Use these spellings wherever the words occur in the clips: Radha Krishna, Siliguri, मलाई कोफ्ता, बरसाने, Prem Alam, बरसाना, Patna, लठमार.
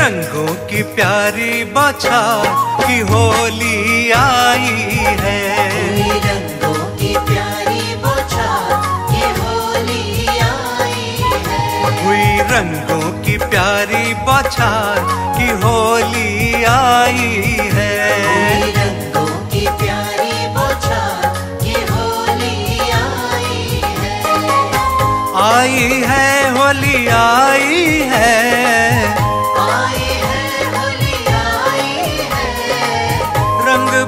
रंगों की प्यारी बौछार की होली आई है, रंगों की प्यारी बौछार की होली आई है, हुई रंगों की प्यारी बौछार की होली आई है, रंगों की प्यारी बौछार की होली आई है, होली आई है,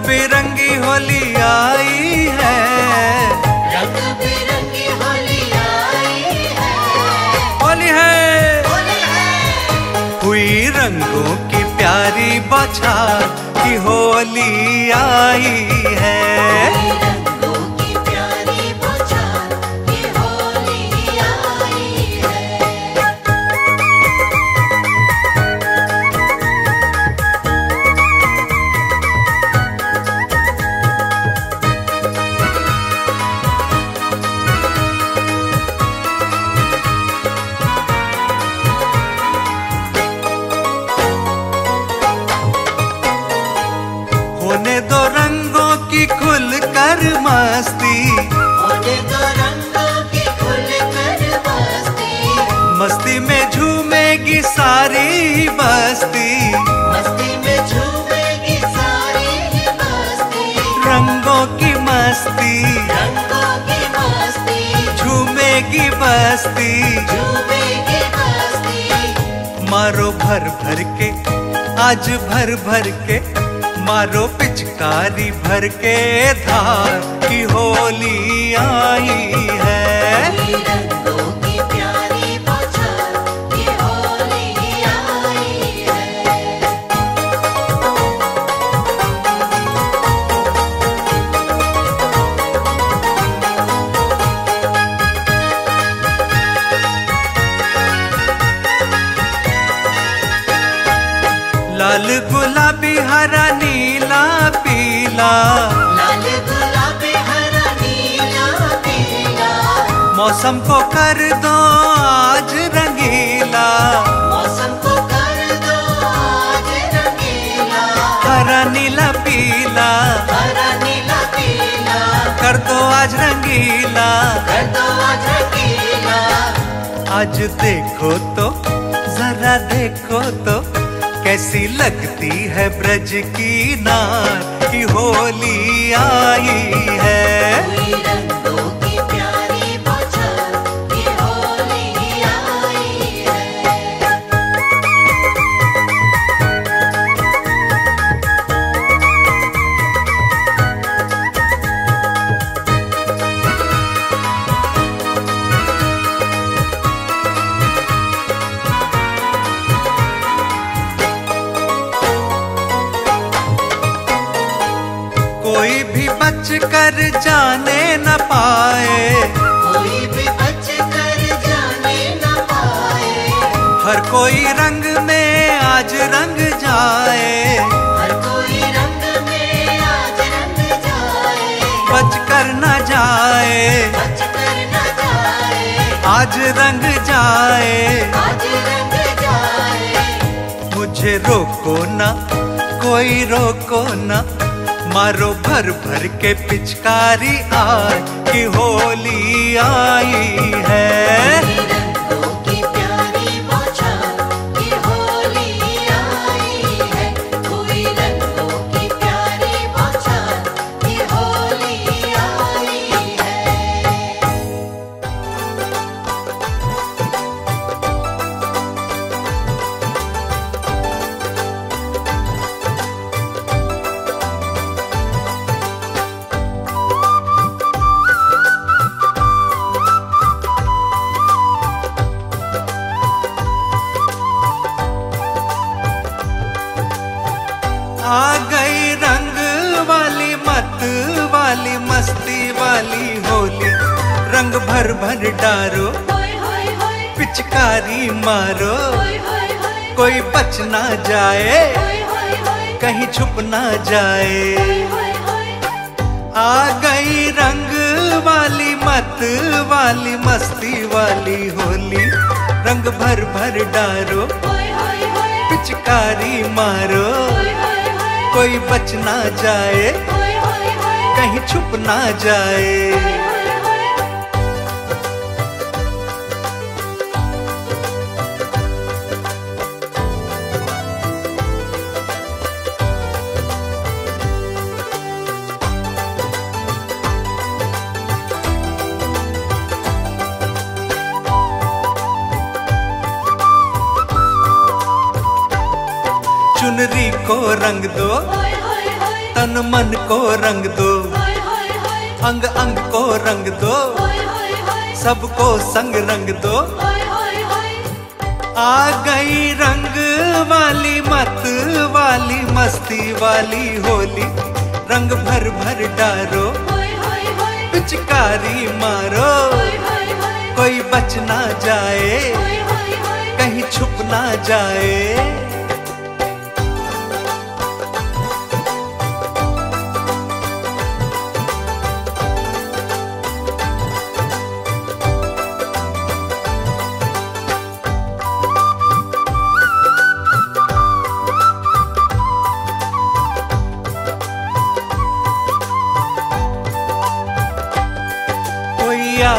बिरंगी होली आई है, रंग बिरंगी होली आई है, होली है, हुई रंगों की प्यारी बौछार की होली आई है। मस्ती होने दो रंगों की खुलकर मस्ती, मस्ती में झूमेगी सारी बस्ती, मस्ती में झूमेगी सारी बस्ती, रंगों की मस्ती, रंगों की मस्ती, झूमेगी बस्ती, झूमेगी बस्ती, मारो भर भर के, आज भर भर के, मारो पिचकारी भर के धार की होली आई है, रंगों की प्यारी बौछार की होली आई है। लाल गुलाबी हरा नीला पीला, लाल गुलाबी हरा नीला पीला, मौसम को कर दो आज रंगीला, मौसम को कर दो आज रंगीला, हरा नीला पीला, कर दो आज रंगीला, कर दो आज रंगीला। आज देखो तो जरा देखो तो कैसी लगती है ब्रज की नार की होली आई है, रंगों की प्यारी बौछार की होली आई है। कोई भी बच कर जाने न पाए, कोई भी बच कर जाने न पाए, हर कोई रंग में आज रंग जाए, हर कोई रंग में आज रंग जाए, बच कर न जाए, बच कर न जाए, आज रंग जाए, आज रंग जाए। मुझे रोको ना कोई रोको ना, मारो भर भर के पिचकारी आज की होली आई है, रंगों की प्यारी बौछार की होली आई है, हुई रंगों की प्यारी बौछार की होली आई है। आ गई रंग वाली मत वाली मस्ती वाली होली, रंग भर भर डारो, पिचकारी मारो, कोई बच ना जाए, कहीं छुप ना जाए। आ गई रंग वाली मत वाली मस्ती वाली होली, रंग भर भर डारो, पिचकारी मारो, कोई बच ना जाए, कहीं छुप ना जाए। चुनरी को रंग दो, तन मन को रंग दो, अंग अंग को रंग दो, सबको संग रंग दो। आ गई रंग वाली, मत वाली, मस्ती वाली होली। रंग भर भर डारो, पिचकारी मारो, कोई बच ना जाए, कहीं छुप ना जाए।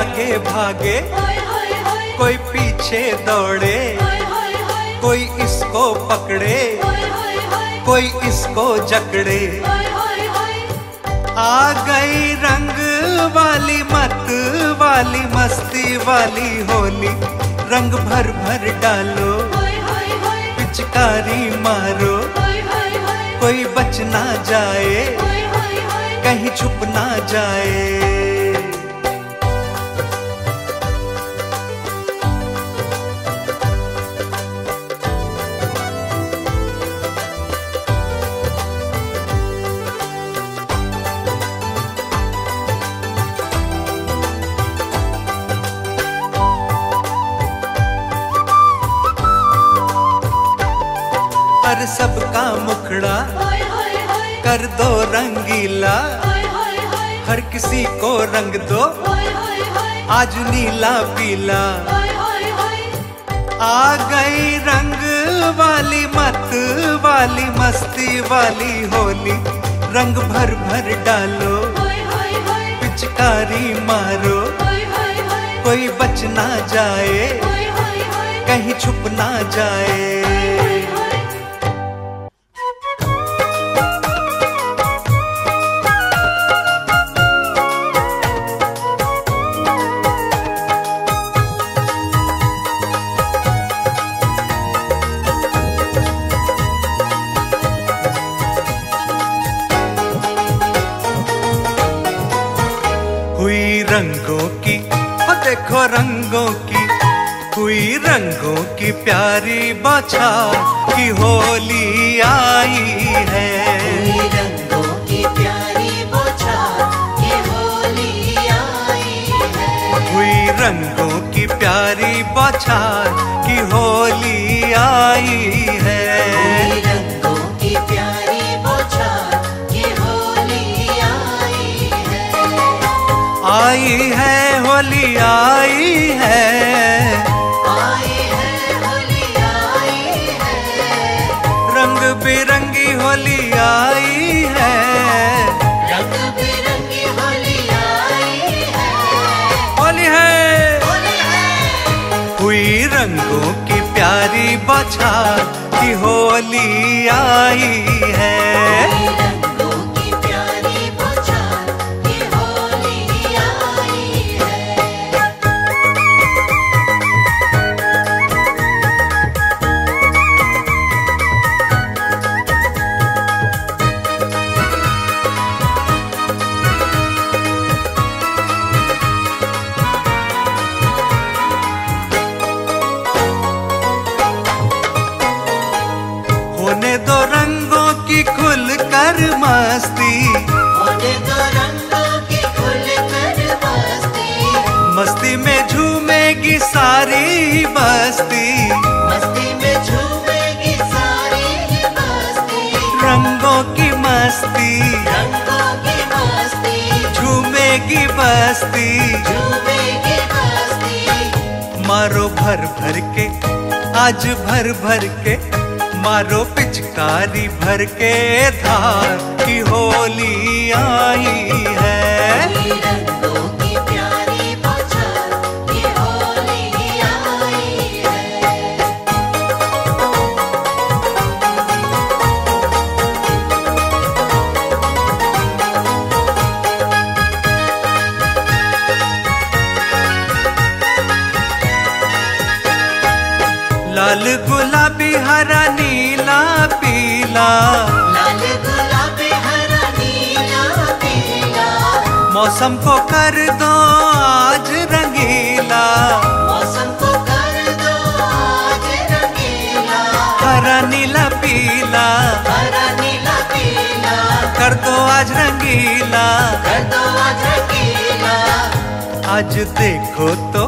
आगे भागे, कोई पीछे दौड़े, कोई इसको पकड़े, कोई इसको जकड़े। आ गई रंग वाली, मत वाली, मस्ती वाली होली। रंग भर भर डालो, पिचकारी मारो, कोई बच ना जाए, कहीं छुप ना जाए। सबका मुखड़ा कर दो रंगीला, हर किसी को रंग दो, आज नीला पीला। आ गई रंग वाली, मत वाली, मस्ती वाली होली। रंग भर भर डालो, पिचकारी मारो, कोई बच ना जाए, कहीं छुप ना जाए। रंगों की ओ देखो, रंगों की हुई, रंगों की प्यारी बौछार की होली आई है। हुई रंगों की प्यारी बौछार की होली आई है। हुई रंगों की प्यारी बौछार की होली आई है। हुई रंगों की प्यारी बौछार की होली आई है। आई है होली आई है। आई है होली आई है। रंग बिरंगी होली आई है। रंग बिरंगी होली आई है। होली है। हुई रंगों की प्यारी बौछार की होली आई है। मस्ती होने दो रंगों की खुलकर मस्ती। मस्ती में झूमेगी सारी बस्ती। मस्ती में झूमेगी सारी बस्ती। रंगों की मस्ती। रंगों की मस्ती। झूमेगी बस्ती। झूमेगी बस्ती। मारो भर भर के, आज भर भर के मारो पिचकारी भर के, धार की होली आई है। लाल गुलाबी हरा नीला पीला, लाल गुलाबी हरा नीला पीला, मौसम को कर दो आज रंगीला, मौसम को कर दो आज रंगीला, हरा नीला पीला, हरा नीला पीला, कर दो आज रंगीला, कर दो आज रंगीला। आज देखो तो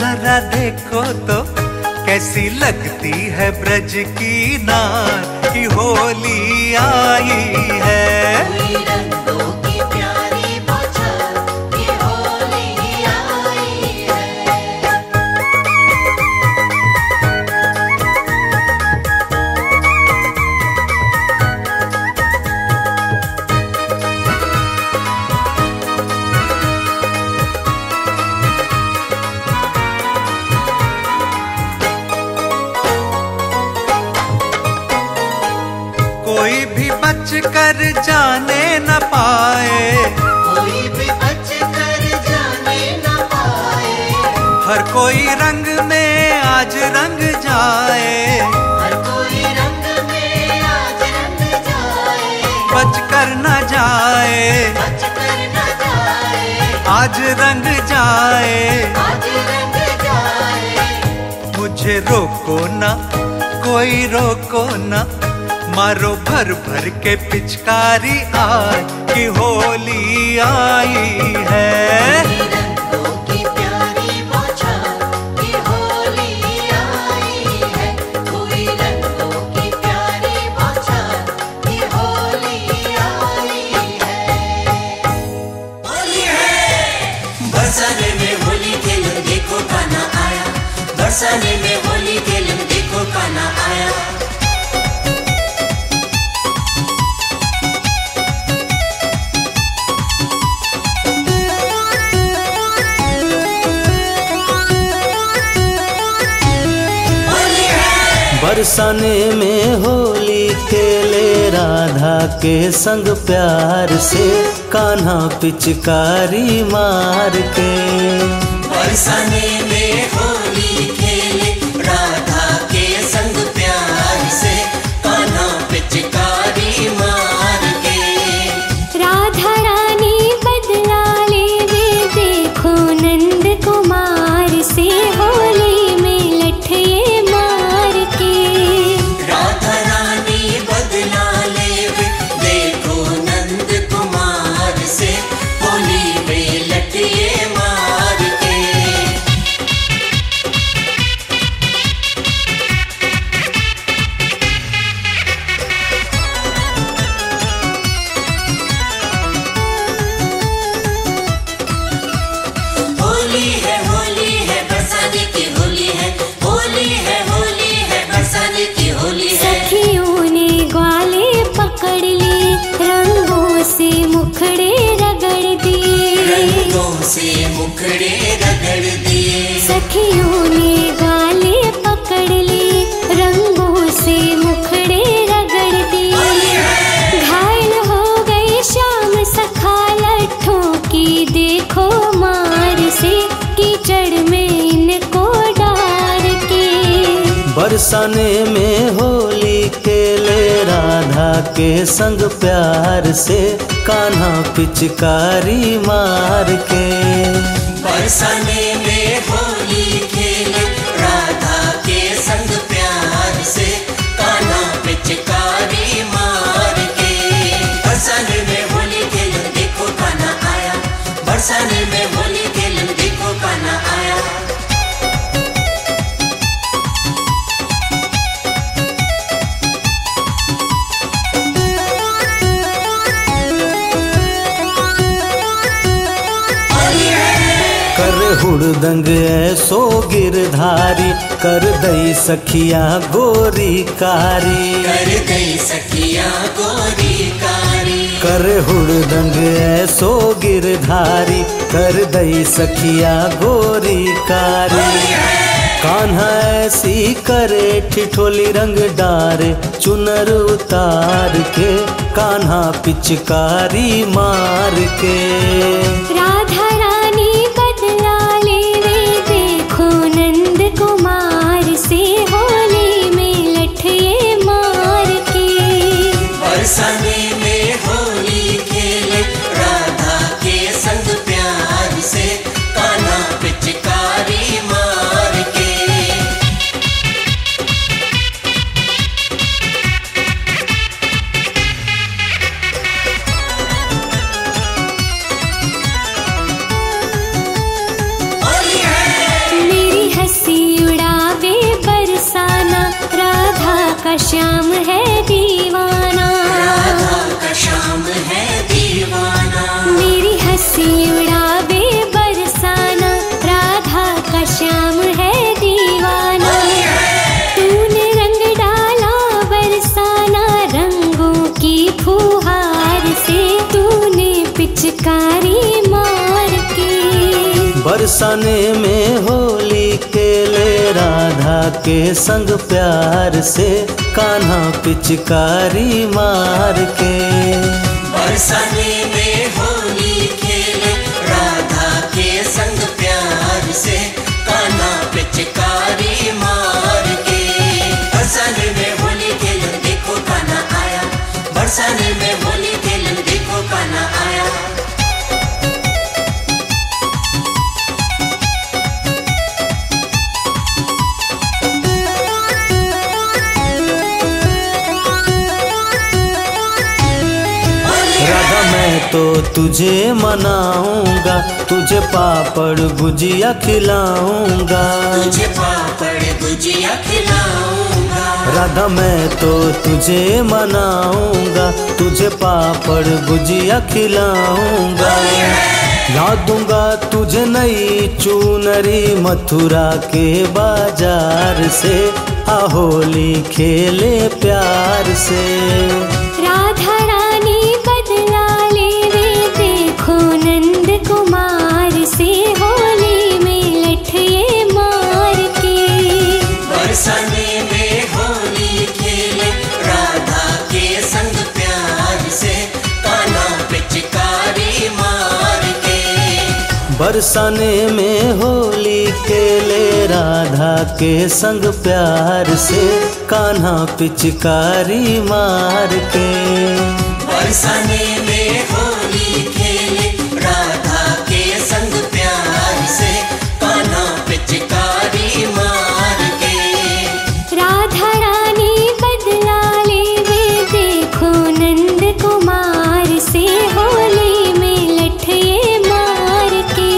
जरा देखो तो कैसी लगती है ब्रज की नार की होली आई है। कोई भी बच कर जाने न पाए, कोई भी बच कर जाने न पाए, हर कोई रंग में आज रंग जाए, हर कोई रंग में आज रंग जाए, बच कर न जाए, बच कर न जाए, आज रंग जाए, आज रंग जाए। मुझे रोको ना कोई रोको ना, मारो भर भर के पिचकारी आज की होली आई है। बरसाने में होली खेले राधा के संग प्यार से, कान्हा पिचकारी मार के। बरसाने में होली खेले राधा के संग प्यार से, कान्हा पिचकारी मार के। राधा रानी बदला लेवे देखो नंद कुमार से, होली में लठे से मुखड़े रगड़ दिए, सखियों ने गाले पकड़ ली, रंगों से मुखड़े रगड़ दिए। घायल हो गए श्याम सखा लट्ठों की देखो मार से, कीचड़ में इनको डाल के। बरसाने में होली खेले राधा के संग प्यार से, कान्हा पिचकारी मार के। बरसाने में होली खेले राधा के संग प्यार से, कान्हा पिचकारी मार के। बरसाने में होली खेले देखो कान्हा आया, बरसाने में होली खेले देखो कान्हा आया। गुड़दंग ऐसो गिरधारी कर दई सखिया गोरी कारी, कर दई सखिया गोरी कारी, कर हुड़दंग ऐसो गिरधारी कर दई सखिया गोरी कारी। कान्हा ऐसी करे ठिठोली रंग डारे चुनर उतार के कान्हा पिचकारी मार के। राधा रानी बदला लेवे देखो नंद कुमार से होली में लठे मार के। बरसाने में होली खेले राधा के संग प्यार से कान्हा पिचकारी मार के। राधा का श्याम है दीवाना, राधा का श्याम है दीवाना, मेरी हंसी उड़ावे बरसाना राधा का श्याम है दीवाना। तूने रंग डाला बरसाना रंगों की फुहार से तूने पिचकारी मार के। बरसाने में होली खेले राधा के संग प्यार से कान्हा पिचकारी मार के। बरसाने में होली खेले राधा के संग प्यार से कान्हा पिचकारी मार के। बरसाने में होली खेले देखो कान्हा आया, बरसाने में होली खेले देखो कान्हा आया। तो तुझे मनाऊंगा तुझे पापड़ गुजिया खिलाऊंगा, तुझे पापड़ गुजिया खिलाऊंगा। राधा मैं तो तुझे मनाऊंगा तुझे पापड़ गुजिया खिलाऊंगा। ला दूंगा तुझे नई चूनरी मथुरा के बाजार से होली खेले प्यार से। राधा रानी बदला नंद कुमार से होली में लठे मार के। बरसाने में होली खेले राधा के संग प्यार से कान्हा पिचकारी मार के। बरसाने में होली खेले राधा के संग प्यार से कान्हा पिचकारी मार के। बरसाने में होली खेले राधा के संग प्यार से कान्हा पिचकारी मार के। राधा रानी बदला लेवे देखो नंद कुमार से होली में लठे मार के।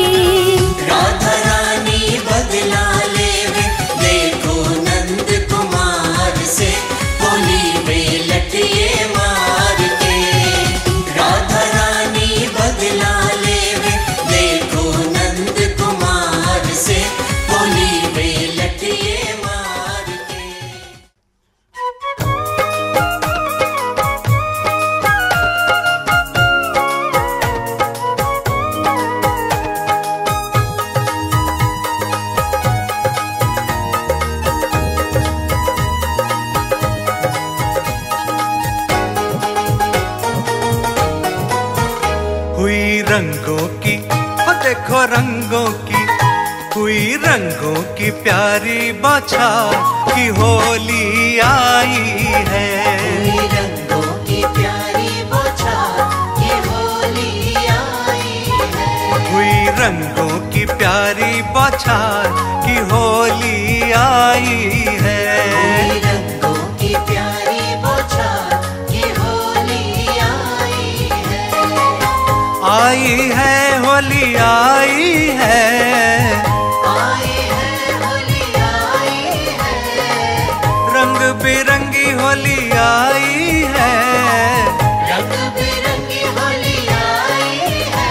राधा रानी बदला लेवे देखो नंद कुमार से होली में लठे मार के। राधा रानी बदला प्यारी बौछार की होली आई है, रंगों की प्यारी बौछार की होली आई है, हुई रंगों की प्यारी बौछार की होली आई है, रंगों की प्यारी बौछार की होली आई है, होली आई है, बिरंगी होली आई है, रंग बिरंगी होली आई है,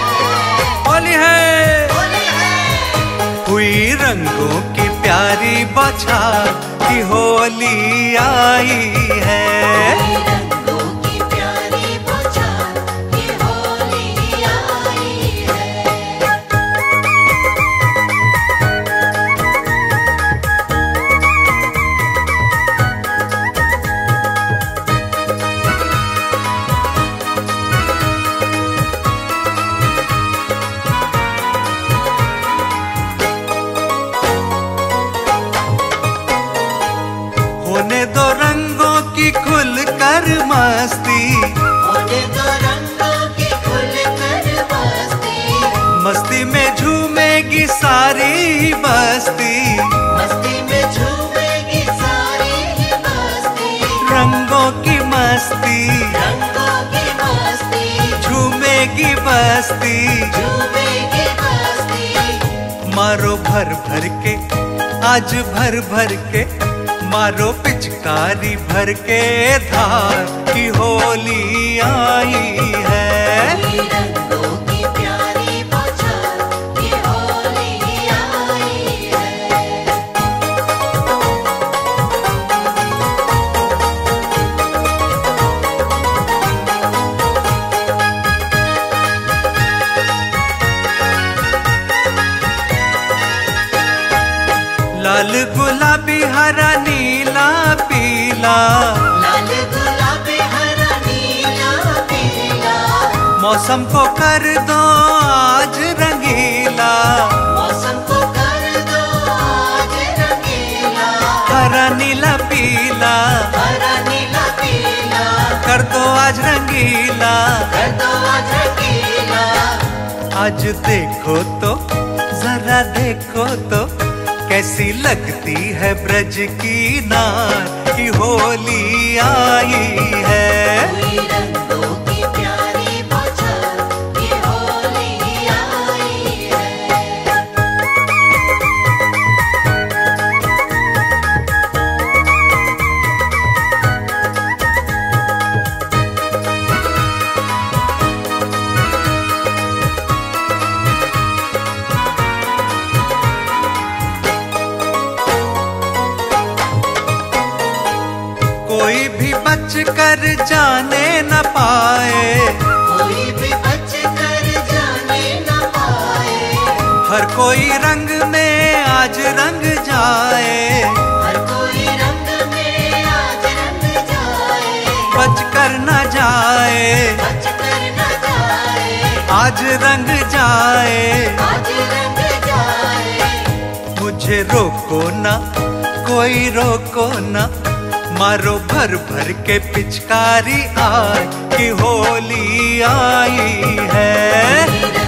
होली है, होली है, छा की होली आई है। मस्ती में झूमेगी सारी बस्ती, मस्ती में झूमेगी सारी बस्ती, रंगों की मस्ती, रंगों की मस्ती, झूमेगी बस्ती, झूमेगी बस्ती। मारो भर भर के आज भर भर के, मारो पिचकारी भर के धार की होली आई है। लाल गुलाबी हरा नीला पीला, लाल गुलाबी हरा नीला पीला, मौसम को कर दो आज रंगीला, मौसम को कर दो आज रंगीला, हरा नीला पीला, हरा नीला पीला, कर दो आज रंगीला, कर दो आज रंगीला। आज देखो तो जरा देखो तो कैसी लगती है ब्रज की नार की होली आई है। बच कर जाने न पाए, कोई भी बच कर जाने न पाए, हर कोई रंग में आज रंग जाए, हर कोई रंग में आज रंग जाए, बच कर न जाए, बच कर न जाए, आज रंग जाए, आज रंग जाए। मुझे रोको ना कोई रोको ना, मारो भर भर के पिचकारी आज की होली आई है।